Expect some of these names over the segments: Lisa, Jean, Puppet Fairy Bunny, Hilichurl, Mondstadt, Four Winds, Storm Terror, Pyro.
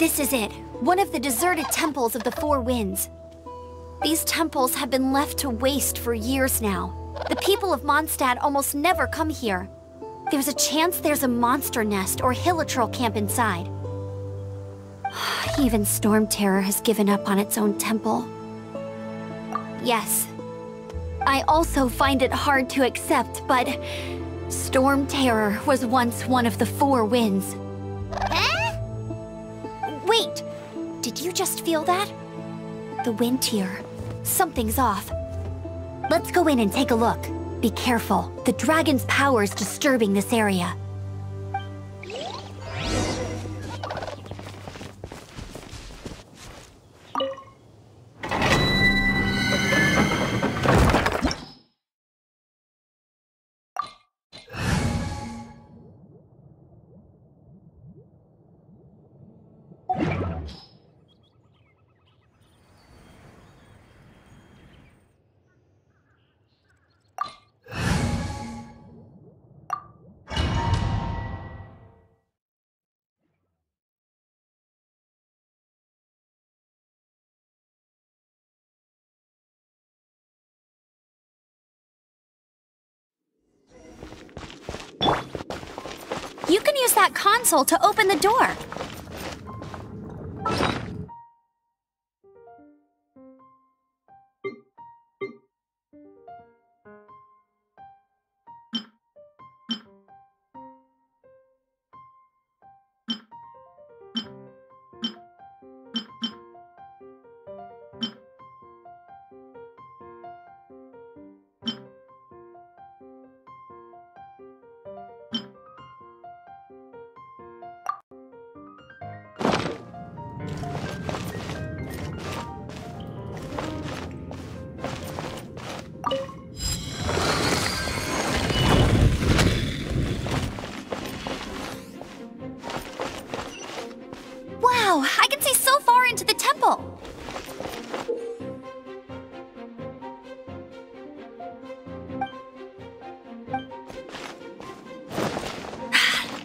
This is it, one of the deserted temples of the Four Winds. These temples have been left to waste for years now. The people of Mondstadt almost never come here. There's a chance there's a monster nest or Hilichurl camp inside. Even Storm Terror has given up on its own temple. Yes. I also find it hard to accept, but Storm Terror was once one of the Four Winds. Huh? Wait! Did you just feel that? The wind here. Something's off. Let's go in and take a look. Be careful. The dragon's power is disturbing this area. You can use that console to open the door.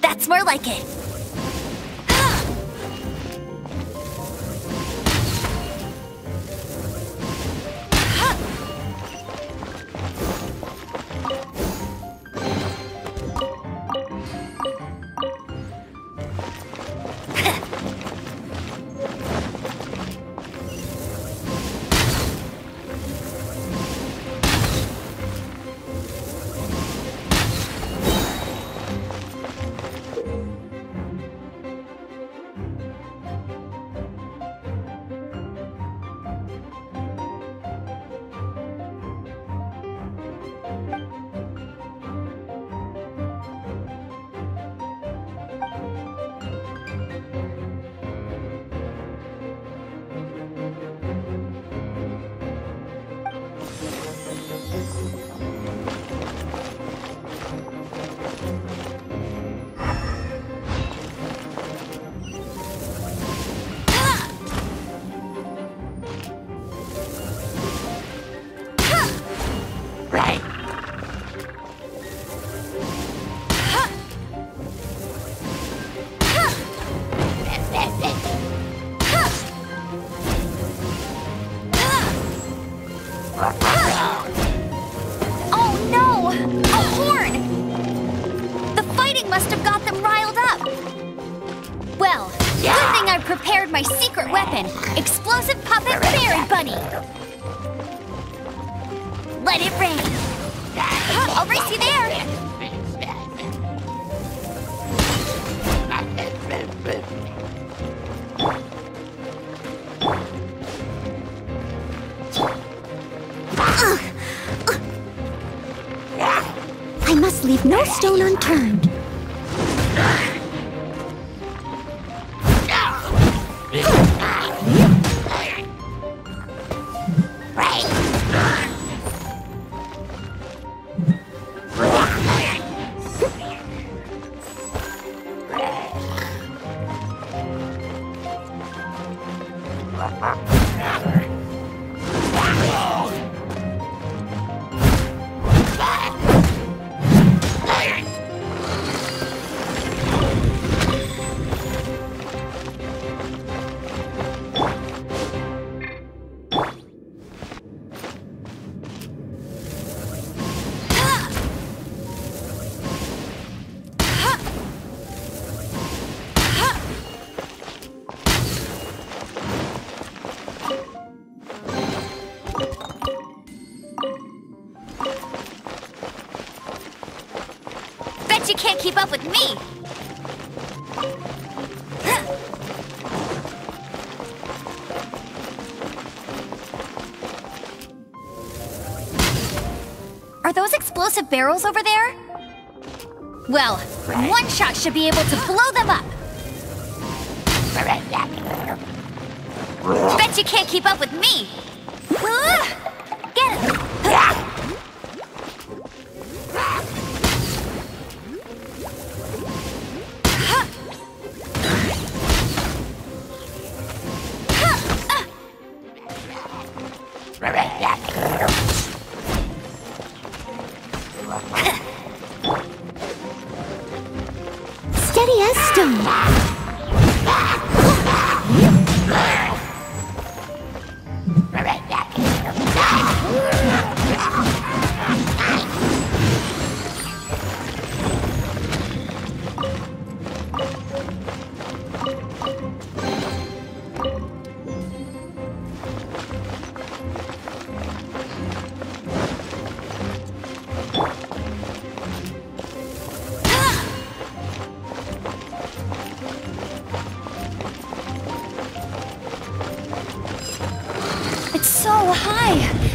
That's more like it. My secret weapon, explosive Puppet Fairy Bunny. Let it rain. I'll race you there. I must leave no stone unturned. But you can't keep up with me! Are those explosive barrels over there? Well, one shot should be able to blow them up! Bet you can't keep up with me! Get him! Steady as stone!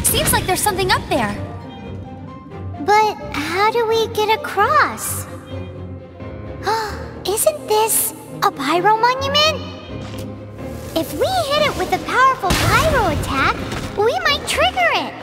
Seems like there's something up there. But how do we get across? Isn't this a pyro monument? If we hit it with a powerful pyro attack, we might trigger it.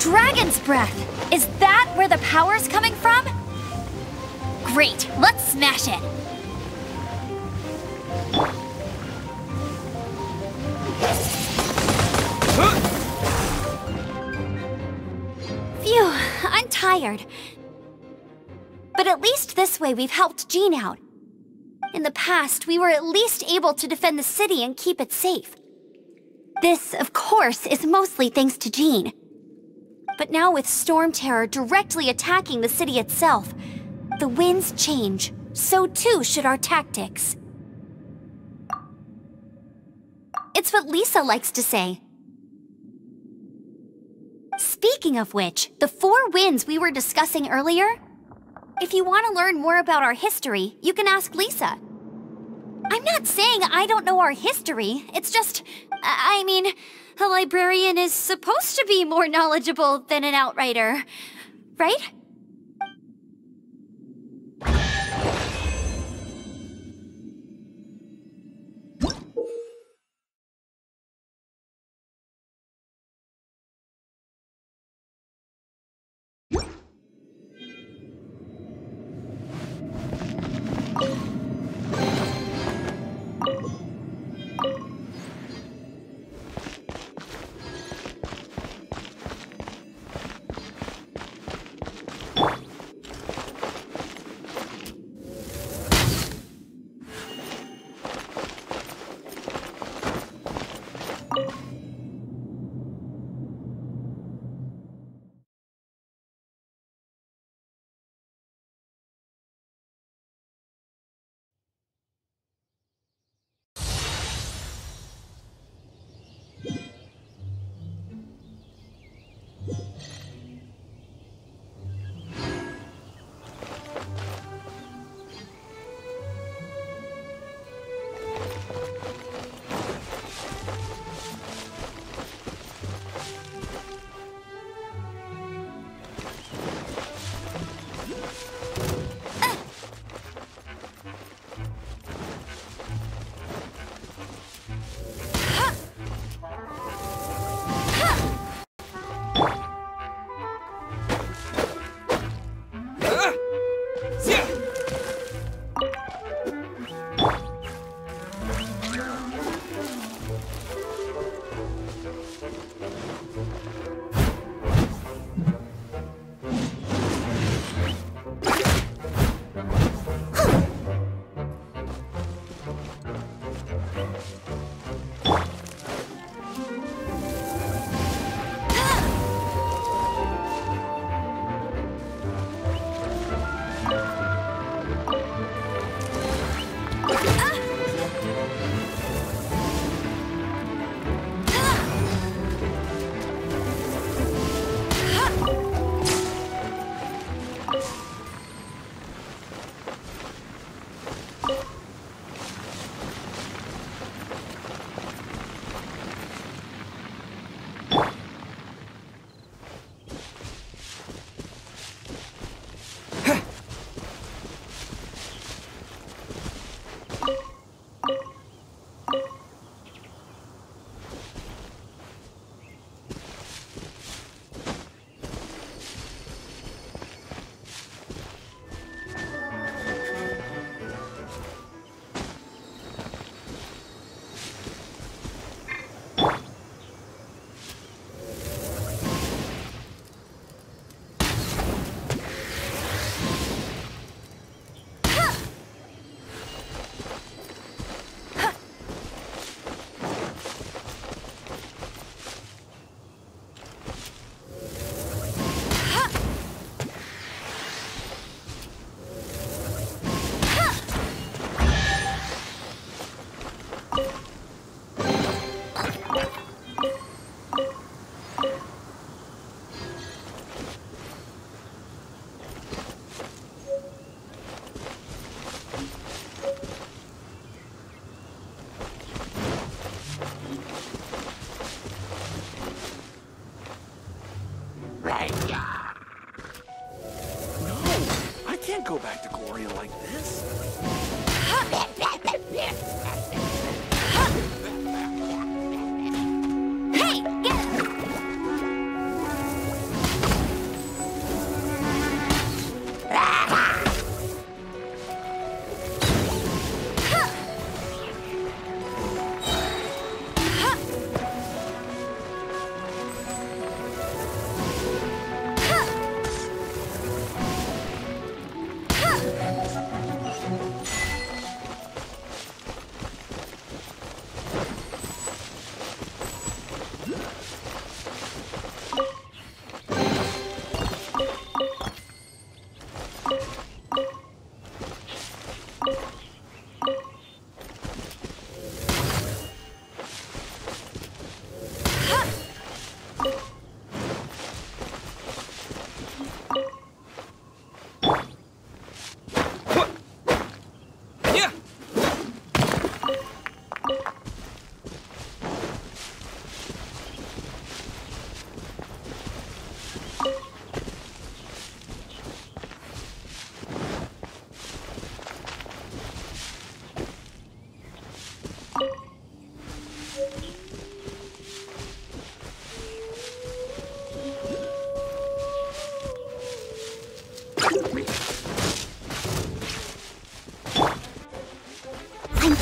Dragon's breath! Is that where the power's coming from? Great, let's smash it! Phew, I'm tired. But at least this way we've helped Jean out. In the past, we were at least able to defend the city and keep it safe. This, of course, is mostly thanks to Jean. But now with Storm Terror directly attacking the city itself, the winds change. So too should our tactics. It's what Lisa likes to say. Speaking of which, the four winds we were discussing earlier? If you want to learn more about our history, you can ask Lisa. I'm not saying I don't know our history, it's just... I mean... a librarian is supposed to be more knowledgeable than an outrider, right? right. No, I can't go back to Gloria like this. Hey, get him!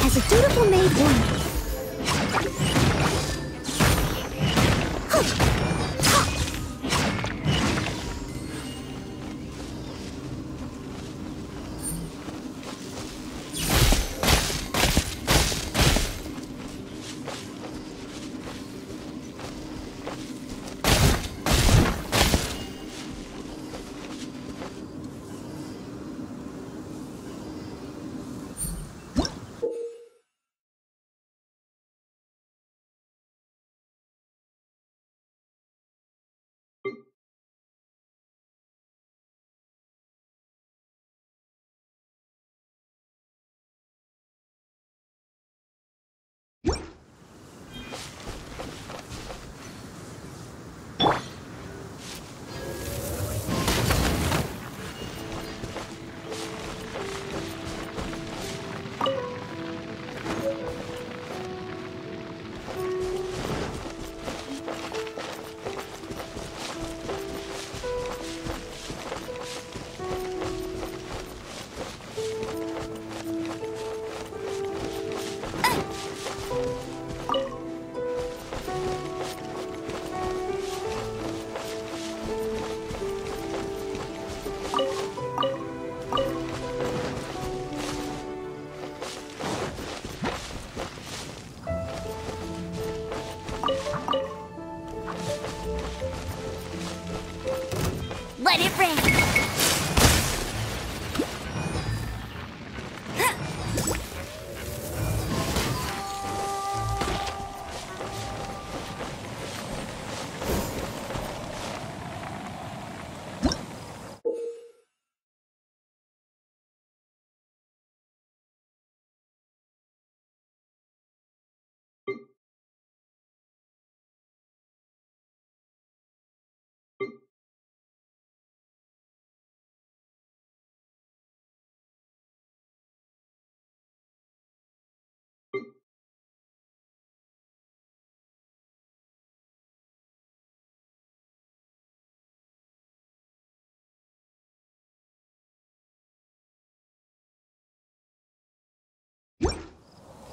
As a dutiful maid woman.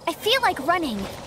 I feel like running.